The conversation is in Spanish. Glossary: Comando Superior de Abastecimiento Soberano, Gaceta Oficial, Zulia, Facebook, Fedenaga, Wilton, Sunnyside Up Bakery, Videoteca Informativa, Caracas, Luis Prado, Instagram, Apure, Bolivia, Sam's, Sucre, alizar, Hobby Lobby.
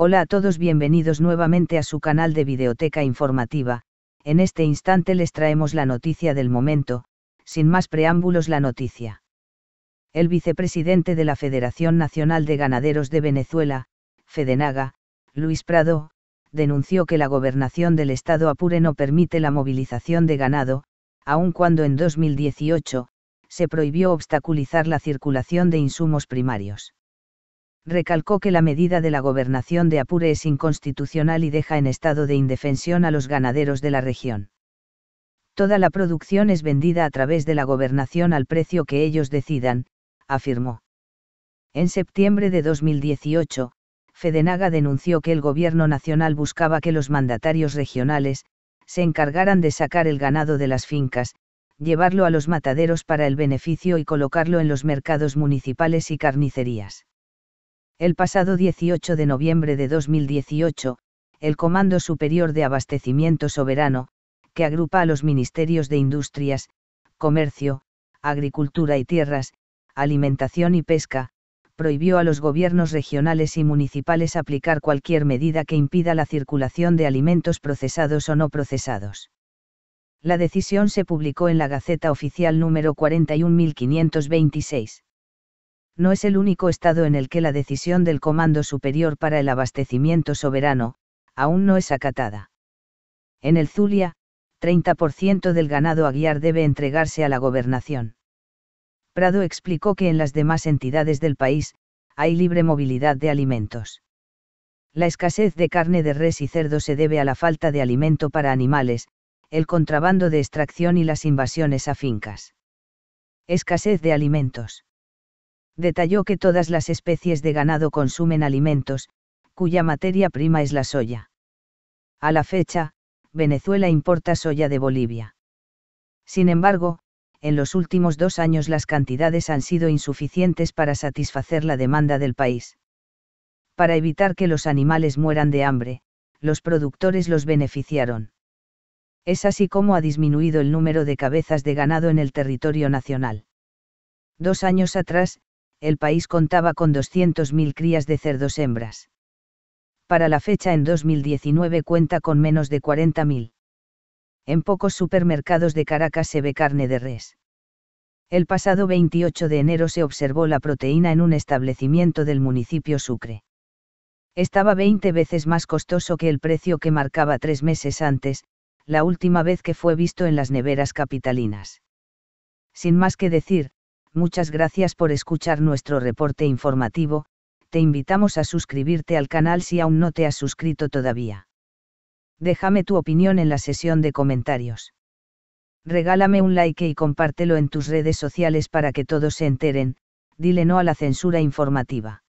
Hola a todos, bienvenidos nuevamente a su canal de Videoteca Informativa. En este instante les traemos la noticia del momento. Sin más preámbulos, la noticia. El vicepresidente de la Federación Nacional de Ganaderos de Venezuela, Fedenaga, Luis Prado, denunció que la gobernación del estado Apure no permite la movilización de ganado, aun cuando en 2018, se prohibió obstaculizar la circulación de insumos primarios. Recalcó que la medida de la gobernación de Apure es inconstitucional y deja en estado de indefensión a los ganaderos de la región. Toda la producción es vendida a través de la gobernación al precio que ellos decidan, afirmó. En septiembre de 2018, Fedenaga denunció que el gobierno nacional buscaba que los mandatarios regionales se encargaran de sacar el ganado de las fincas, llevarlo a los mataderos para el beneficio y colocarlo en los mercados municipales y carnicerías. El pasado 18 de noviembre de 2018, el Comando Superior de Abastecimiento Soberano, que agrupa a los ministerios de Industrias, Comercio, Agricultura y Tierras, Alimentación y Pesca, prohibió a los gobiernos regionales y municipales aplicar cualquier medida que impida la circulación de alimentos procesados o no procesados. La decisión se publicó en la Gaceta Oficial número 41.526. No es el único estado en el que la decisión del Comando Superior para el Abastecimiento Soberano aún no es acatada. En el Zulia, 30% del ganado aguiar debe entregarse a la gobernación. Prado explicó que en las demás entidades del país hay libre movilidad de alimentos. La escasez de carne de res y cerdo se debe a la falta de alimento para animales, el contrabando de extracción y las invasiones a fincas. Escasez de alimentos. Detalló que todas las especies de ganado consumen alimentos, cuya materia prima es la soya. A la fecha, Venezuela importa soya de Bolivia. Sin embargo, en los últimos 2 años las cantidades han sido insuficientes para satisfacer la demanda del país. Para evitar que los animales mueran de hambre, los productores los beneficiaron. Es así como ha disminuido el número de cabezas de ganado en el territorio nacional. 2 años atrás, el país contaba con 200.000 crías de cerdos hembras. Para la fecha en 2019 cuenta con menos de 40.000. En pocos supermercados de Caracas se ve carne de res. El pasado 28 de enero se observó la proteína en un establecimiento del municipio Sucre. Estaba 20 veces más costoso que el precio que marcaba 3 meses antes, la última vez que fue visto en las neveras capitalinas. Sin más que decir, muchas gracias por escuchar nuestro reporte informativo. Te invitamos a suscribirte al canal si aún no te has suscrito todavía. Déjame tu opinión en la sesión de comentarios. Regálame un like y compártelo en tus redes sociales para que todos se enteren. Dile no a la censura informativa.